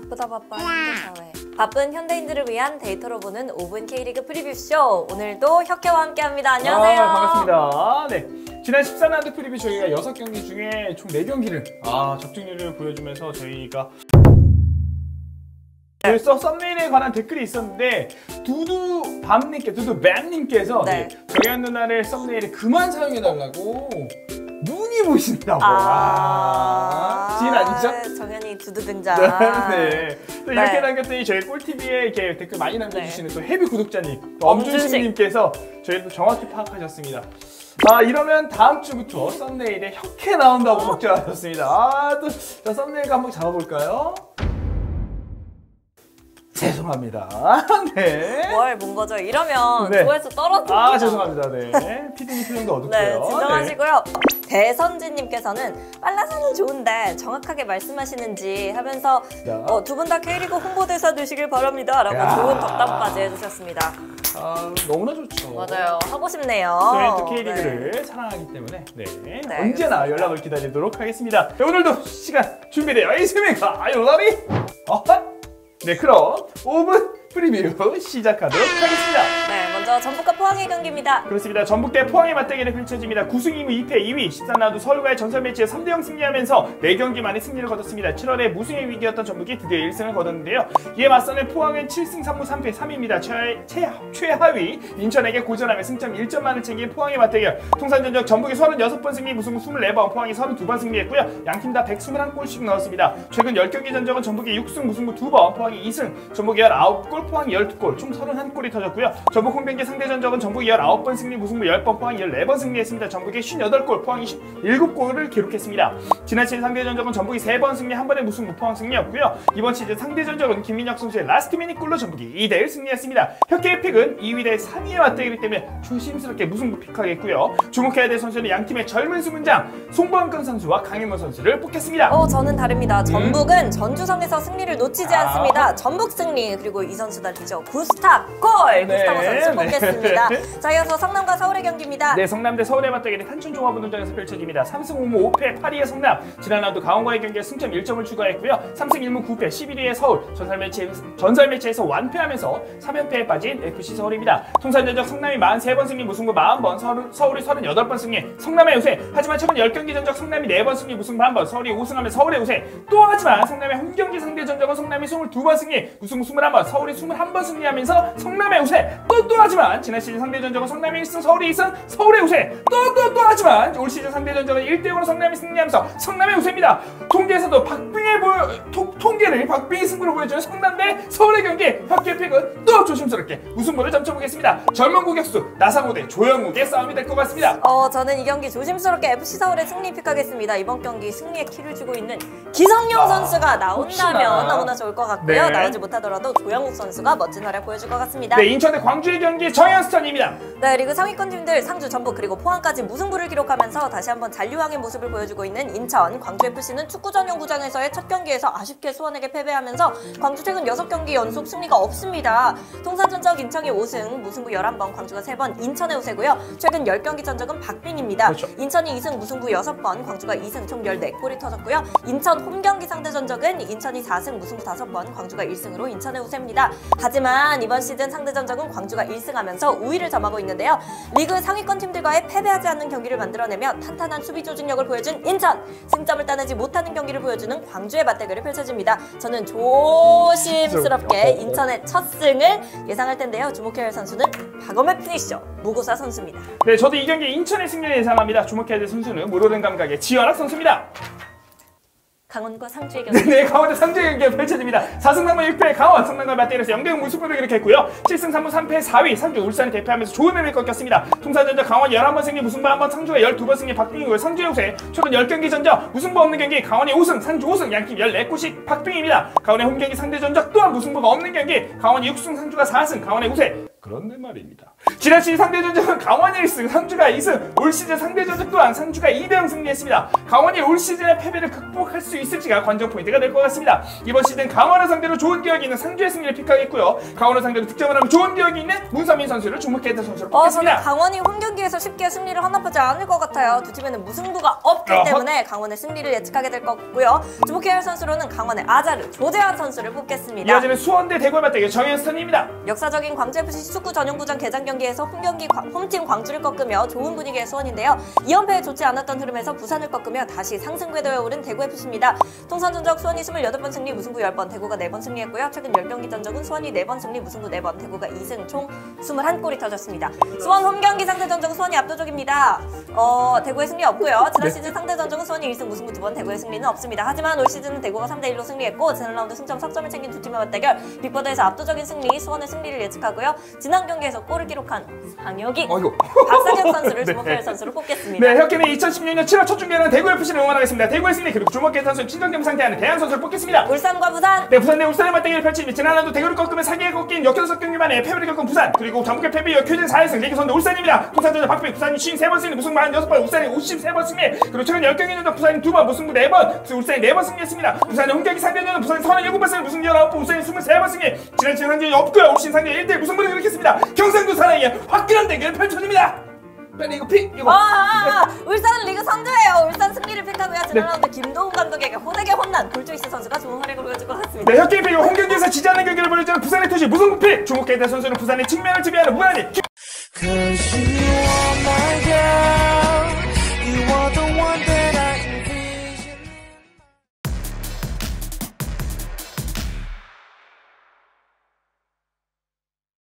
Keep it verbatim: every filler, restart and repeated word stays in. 바쁘다 바빠 현대사회. 바쁜 현대인들을 위한 데이터로 보는 오 분 K리그 프리뷰쇼. 오늘도 혁혜와 함께합니다. 안녕하세요. 아, 반갑습니다. 네, 지난 십사 라운드 프리뷰 저희가 여섯 경기 중에 총 네 경기를 아, 적중률을 보여주면서 저희가 그래서 썸네일에 관한 댓글이 있었는데 두두밤님께, 두두뱀님께서 네. 네, 조재환 누나를 썸네일에 그만 사용해달라고 눈이 보신다고. 아, 지인 아니죠? 정현이 두두 등장. 네. 또 이렇게 네. 남겼더니 저희 꿀티비에 이렇게 댓글 많이 남겨주시는 네. 또 헤비 구독자님, 엄준식님께서 저희도 정확히 파악하셨습니다. 아, 이러면 다음 주부터 썸네일에 혁해 나온다고 걱정하셨습니다. 아, 또 자, 썸네일과 한번 잡아볼까요? 죄송합니다. 네. 뭘 본 거죠? 이러면 네. 조회수 떨어집니다. 아, 죄송합니다. 네. 피디님 표정도 어둡고요. 네, 진정하시고요. 네. 배선진님께서는 빨라서는 좋은데 정확하게 말씀하시는지 하면서 어, 두 분 다 K리그 홍보대사 되시길 바랍니다. 라고 야. 좋은 덕담까지 해주셨습니다. 아, 너무나 좋죠. 맞아요. 하고 싶네요. 저희는 또 K리그를 네. 사랑하기 때문에 네. 네, 언제나 그렇습니다. 연락을 기다리도록 하겠습니다. 네, 오늘도 시간 준비되어 있습니까? 아유, 라비! 어허? 네, 그럼 오 분 프리뷰 시작하도록 하겠습니다. 네, 먼저 전북과 포항의 경기입니다. 그렇습니다. 전북 대 포항의 맞대결이 펼쳐집니다. 구승 이무 이패 이위, 십삼 라운드 서울과의 전설 매치에 삼 대 영 승리하면서 네 경기 만에 승리를 거뒀습니다. 칠월에 무승의 위기였던 전북이 드디어 일 승을 거뒀는데요. 이에 맞서는 포항은 칠승 삼무 삼패 삼위입니다. 최하, 최하, 최하위 인천에게 고전하며 승점 일 점만을 챙긴 포항의 맞대결. 통산 전적 전북이 서른여섯 번 승리, 무승 이십사 번, 포항이 서른두 번 승리했고요. 양팀 다 백이십일 골씩 넣었습니다. 최근 십 경기 전적은 전북이 육승, 무승부 두 번, 포항이 이승, 전북이 십구 골, 포항이 십이 골, 총 삼십일 골이 터졌고요. 전북 홈경기 상대 전적은 전북이 십구 번 승리, 무승부 십 번, 포항이 십사 번 승리했습니다. 전북이 십팔 골, 포항이 십칠 골을 기록했습니다. 지난 시즌 상대 전적은 전북이 세 번 승리, 한 번의 무승부, 포항 승리였고요. 이번 시즌 상대 전적은 김민혁 선수의 라스트 미닛 골로 전북이 이 대 일 승리했습니다. 혁계의 픽은 이 위 대 삼 위의 맞대결이기 때문에 조심스럽게 무승부 픽하겠고요. 주목해야 될 선수는 양팀의 젊은 수문장 송범근 선수와 강현모 선수를 뽑겠습니다. 어, 저는 다릅니다. 전북은 음. 전주성에서 승리를 놓치지 아. 않습니다. 전북 승리, 그리고 이 선수단이죠. 구스타 골! 네. 구스타보 선수 뽑겠습니다. 네. 자, 이어서 성남과 서울의 경기입니다. 네, 성남 대 서울의 맞대결이 탄천종합운동장에서 펼쳐집니다. 삼승 오무 오패 팔위의 성남, 지난 라운드 강원과의 경기에 승점 일 점을 추가했고요. 삼승 일무 구패 십일위의 서울, 전설, 매치, 전설 매치에서 완패하면서 삼 연패에 빠진 에프씨 서울입니다. 통산 전적 성남이 사십삼 번 승리, 무승부 사십 번, 서울, 서울이 삼십팔 번 승리, 성남의 우세. 하지만 최근 십 경기 전적 성남이 네 번 승리, 무승부 한 번, 서울이 오승하며 서울의 우세. 또 하지만 성남의 홈경기 상대 전적은 성남이 이십이 번 승리, 무승부 이십일 번, 서울이 이십일 번 승리하면서 성남의 우세. 또 또 하지만 지난 시즌 상대 전적은 성남이 일 승, 서울이 이 승, 서울의 우세. 또 또 또 하지만 올 시즌 상대 전적은 일 대 영으로 성남이 승리하면서 성남의 우세입니다. 통계에서도 박빙의 보, 토, 통계를 박빙의 승부로 보여주는 성남 대 서울의 경기, 혁계 픽은 또 조심스럽게 우승부를 점쳐보겠습니다. 젊은 공격수 나상호 대 조영욱의 싸움이 될 것 같습니다. 어, 저는 이 경기 조심스럽게 에프씨 서울의 승리 픽하겠습니다. 이번 경기 승리의 키를 주고 있는 기성용 아, 선수가 나온다면 혹시나. 너무나 좋을 것 같고요. 네. 나오지 못하더라도 조영욱 선수가 멋진 활약 보여줄 것 같습니다. 네, 인천 대 광주의 경기 정현수턴입니다. 네, 리그 상위권 팀들 상주, 전북 그리고 포항까지 무승부를 기록하면서 다시 한번 잔류왕의 모습을 보여주고 있는 인천, 광주에프씨는 축구 전용 구장에서의 첫 경기에서 아쉽게 수원에게 패배하면서 광주 최근 여섯 경기 연속 승리가 없습니다. 통산 전적 인천이 오승, 무승부 열한 번, 광주가 세 번, 인천의 우세고요. 최근 십 경기 전적은 박빙입니다. 그렇죠. 인천이 이승, 무승부 여섯 번, 광주가 이승, 총 십사 골이 터졌고요. 인천 홈경기 상대 전적은 인천이 사승, 무승부 다섯 번, 광주가 일 승으로 인천의 우세입니다. 하지만 이번 시즌 상대 전적은 광주가 일 승하면서 우위를 점하고 있는데요. 리그 상위권 팀들과의 패배하지 않는 경기를 만들어내며 탄탄한 수비 조직력을 보여준 인천, 승점을 따내지 못하는 경기를 보여주는 광주의 맞대결이 펼쳐집니다. 저는 조심스럽게 인천의 첫 승을 예상할 텐데요. 주목해야 할 선수는 박엄의 피니셔 무고사 선수입니다. 네, 저도 이 경기 인천의 승리를 예상합니다. 주목해야 될 선수는 물오른 감각의 지연락 선수입니다. 강원과 상주의 경기. 네, 강원과 상주의 경기가 펼쳐집니다. 사승 삼무 육패 강원, 성남과 맞대결에서 영 대 영 무승부를 기록했고요. 칠승 삼무 삼패 사위, 상주 울산이 대패하면서 좋은 의미를 꺾였습니다. 통산 전적 강원 열한 번 승리, 무승부 한 번, 상주가 열두 번 승리, 박빙이고요. 상주의 우세. 최근 십 경기 전적 무승부 없는 경기, 강원이 오승, 상주 오승, 양팀 십사 골씩 박빙입니다. 강원의 홈경기 상대 전적 또한 무승부가 없는 경기, 강원이 육승, 상주가 사승, 강원의 우세. 그런데 말입니다. 지난 시즌 상대전적은 강원이 일 승, 상주가 이 승. 올 시즌 상대전적 또한 상주가 이 대 영 승리했습니다. 강원이 올 시즌의 패배를 극복할 수 있을지가 관전 포인트가 될 것 같습니다. 이번 시즌 강원을 상대로 좋은 기억이 있는 상주의 승리를 픽하겠고요. 강원을 상대로 득점을 하면 좋은 기억이 있는 문선민 선수를 주목해서 선수로 뽑겠습니다. 어, 강원이 홈 경기에서 쉽게 승리를 헌납하지 않을 것 같아요. 두 팀에는 무승부가 없기 어허. 때문에 강원의 승리를 예측하게 될 것 같고요. 주목해야 할 선수로는 강원의 아자르, 조재환 선수를 뽑겠습니다. 이어지는 수원 대 대구의 맞대결 정현선입니다. 역사적인 광주에프씨 축구 전용구장 개장 경기 에서 홈경기 홈팀 광주를 꺾으며 좋은 분위기의 수원인데요. 이 연패에 좋지 않았던 흐름에서 부산을 꺾으며 다시 상승 궤도에 오른 대구에프씨입니다. 통산 전적 수원이 이십팔 번 승리, 무승부 십 번, 대구가 네 번 승리했고요. 최근 십 경기 전적은 수원이 네 번 승리, 무승부 네 번, 대구가 이 승, 총 이십일 골이 터졌습니다. 수원 홈경기 상대 전적은 수원이 압도적입니다. 어, 대구의 승리 없고요. 지난 시즌 상대 전적은 수원이 일 승, 무승부 두 번, 대구의 승리는 없습니다. 하지만 올 시즌은 대구가 삼 대 일로 승리했고 지난 라운드 승점 사 점을 챙긴 두 팀의 맞대결, 빅보드에서 압도적인 승리, 수원의 승리를 예측하고요. 지난 경기에서 골을 기록 강혁이 박상혁 선수를 주목할 네. 선수로 뽑겠습니다. 네, 혁기는 이천십육 년 칠 월 첫 중계는 대구 에프씨를 응원하겠습니다. 대구의 승리 그리고 주목할 선수는 친정경 상대하는 대한 선수를 뽑겠습니다. 울산과 부산. 네, 부산 대 울산의 맞대결을 펼치며 지난해도 대구를 꺾으면 사 개에 꺾인 역전석 경기만에 패배를 겪은 부산, 그리고 전북의 패배 이어 큐즌 사 연승 리그 선두 울산입니다. 통산전적 박빙, 부산이 오십삼 번 승리, 무승부 사십육 번, 울산이 오십삼 번 승리. 그리고 최근 십 경기 전적 부산이 두 번, 무승부 네 번, 울산이 네 번 승리했습니다. 울산의 홈경기 상대전은 부산이 삼십칠 번 승리, 무승부 십구 번, 울산이 이십삼 번 승리. 지난 시즌 상대는 없고요. 올 시즌 상대 일 대 일 무승부를 기록했습니다. 경상도 사나이 화끈한 대결 펼쳐집니다. 빨리 이거 픽! 이거! 아, 네. 울산은 리그 선두예요. 울산 승리를 픽하고요. 지난 라운드 네. 김도훈 감독에게 호되게 혼난 골조이스 선수가 좋은 활약을 보여줄 것 같습니다. 네, 혁기의 픽! 홈 경기에서 지지 않는 경기를 보여주는 부산의 투시 무승부 픽! 주목해야 될 선수는 부산의 측면을 지배하는 무난히